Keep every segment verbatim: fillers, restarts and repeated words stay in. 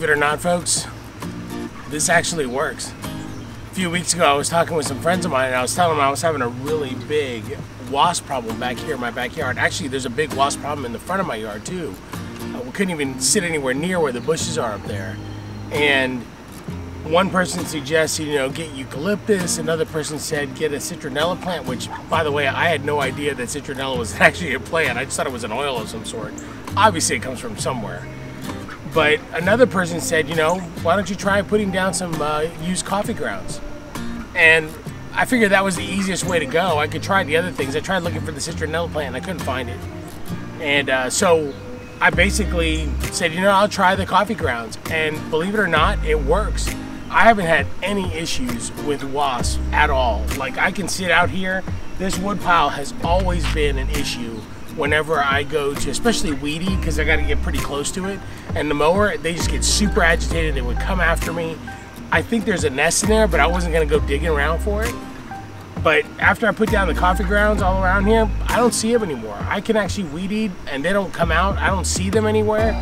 believe it or not, folks, this actually works. A few weeks ago, I was talking with some friends of mine, and I was telling them I was having a really big wasp problem back here in my backyard. Actually, there's a big wasp problem in the front of my yard, too. Uh, we couldn't even sit anywhere near where the bushes are up there. And one person suggests, you know, get eucalyptus. Another person said, get a citronella plant, which, by the way, I had no idea that citronella was actually a plant. I just thought it was an oil of some sort. Obviously, it comes from somewhere. But another person said, you know, why don't you try putting down some uh, used coffee grounds? And I figured that was the easiest way to go. I could try the other things. I tried looking for the citronella plant, and I couldn't find it. And uh, so I basically said, you know, I'll try the coffee grounds. And believe it or not, it works. I haven't had any issues with wasps at all. Like, I can sit out here. This wood pile has always been an issue whenever I go to, especially weedy, because I got to get pretty close to it. And the mower, they just get super agitated. They would come after me. I think there's a nest in there, but I wasn't going to go digging around for it. But after I put down the coffee grounds all around here, I don't see them anymore. I can actually weed eat, and they don't come out. I don't see them anywhere.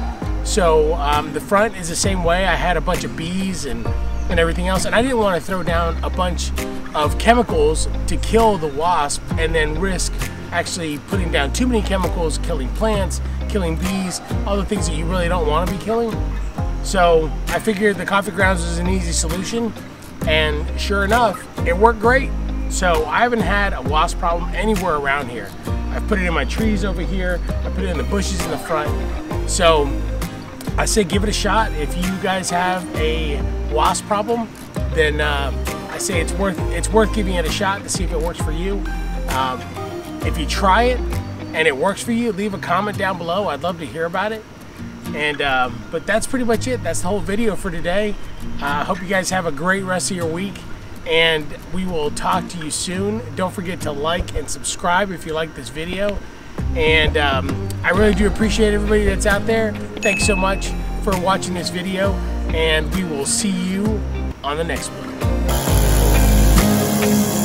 So um, the front is the same way. I had a bunch of bees and, and everything else, and I didn't want to throw down a bunch of chemicals to kill the wasp and then risk actually putting down too many chemicals, killing plants, killing bees, all the things that you really don't want to be killing. So I figured the coffee grounds was an easy solution, and sure enough, it worked great. So I haven't had a wasp problem anywhere around here. I've put it in my trees over here, I put it in the bushes in the front. So I say give it a shot. If you guys have a wasp problem, then uh, I say it's worth, it's worth giving it a shot to see if it works for you. Um, If you try it and it works for you, leave a comment down below. I'd love to hear about it. And um, but that's pretty much it. That's the whole video for today. I uh, hope you guys have a great rest of your week, and we will talk to you soon. Don't forget to like and subscribe if you like this video. And um, I really do appreciate everybody that's out there. Thanks so much for watching this video, and we will see you on the next one.